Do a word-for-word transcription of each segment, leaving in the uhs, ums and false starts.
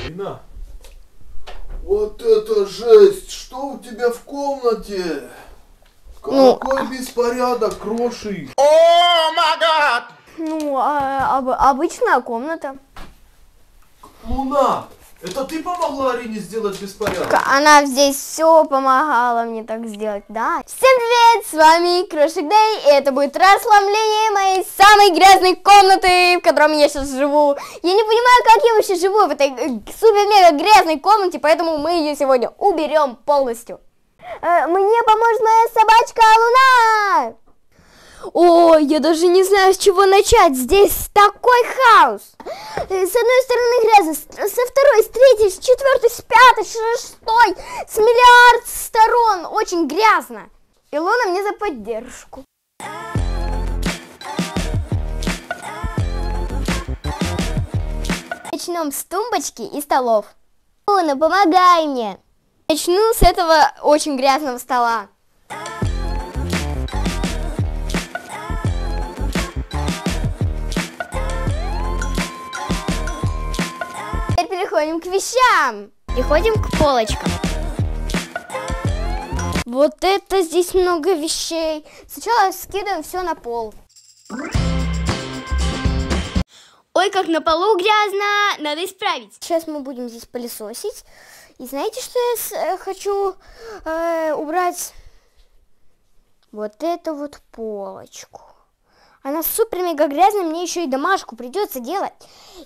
Старина. Вот это жесть! Что у тебя в комнате? Какой ну, беспорядок, Кроши! О, май гад! Ну, а, об, обычная комната. Луна, это ты помогла Арине сделать беспорядок? Она здесь все помогала мне так сделать, да? Всем привет, с вами Kroshik Day, и это будет расслабление моей самой грязной комнаты, в которой я сейчас живу. Я не понимаю, как я вообще живу в этой супер-мега грязной комнате, поэтому мы ее сегодня уберем полностью. Мне поможет моя собачка Луна! О, я даже не знаю, с чего начать. Здесь такой хаос. С одной стороны грязно, со второй, с третьей, с четвертой, с пятой, с шестой, с миллиард сторон. Очень грязно. И Луна мне за поддержку. Начнем с тумбочки и столов. Луна, помогай мне. Начну с этого очень грязного стола. Теперь переходим к вещам. Переходим к полочкам. Вот это здесь много вещей. Сначала скидываем все на пол. Ой, как на полу грязно, надо исправить. Сейчас мы будем здесь пылесосить. И знаете, что я хочу э, убрать? Вот эту вот полочку. Она супер-мега грязная, мне еще и домашку придется делать.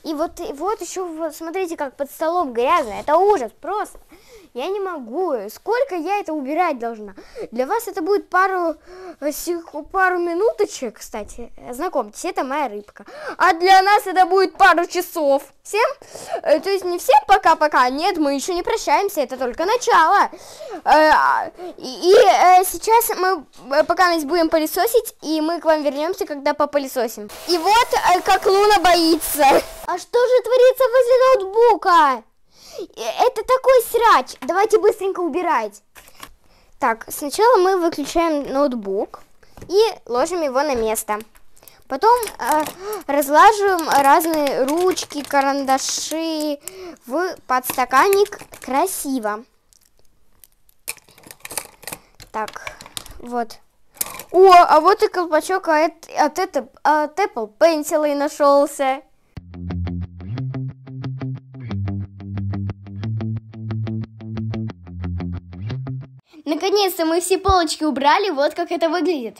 И вот, и вот еще, вот, смотрите, как под столом грязно. Это ужас просто. Я не могу. Сколько я это убирать должна? Для вас это будет пару, пару минуточек, кстати. Знакомьтесь, это моя рыбка. А для нас это будет пару часов. Всем? То есть не всем пока-пока. Нет, мы еще не прощаемся. Это только начало. И сейчас мы пока нас будем пылесосить. И мы к вам вернемся, когда попылесосим. И вот как Луна боится. А что же творится возле ноутбука? Это такой срач. Давайте быстренько убирать. Так, сначала мы выключаем ноутбук и ложим его на место. Потом э, разлаживаем разные ручки, карандаши в подстаканник красиво. Так, вот. О, а вот и колпачок от, от, от Apple Pencil и нашелся. Наконец-то мы все полочки убрали, вот как это выглядит.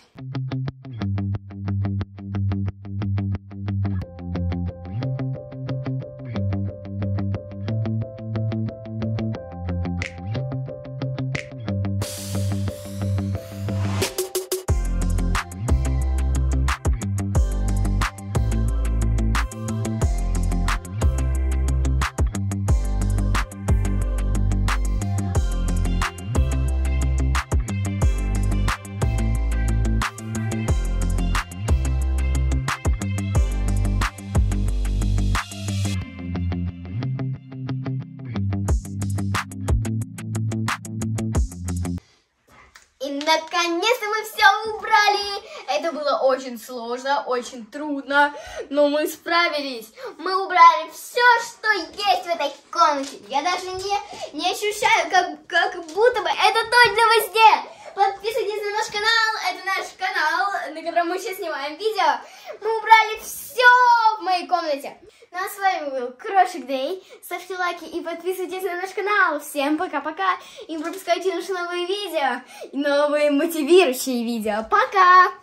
Наконец-то мы все убрали! Это было очень сложно, очень трудно, но мы справились. Мы убрали все, что есть в этой комнате. Я даже не, не ощущаю, как, как будто бы это точно во сне. Подписывайтесь на наш канал, это наш канал, на котором мы сейчас снимаем видео. Мы убрали все в моей комнате. Ну а с вами был Kroshik Day. Ставьте лайки и подписывайтесь на наш канал. Всем пока-пока. И не пропускайте наши новые видео. И новые мотивирующие видео. Пока!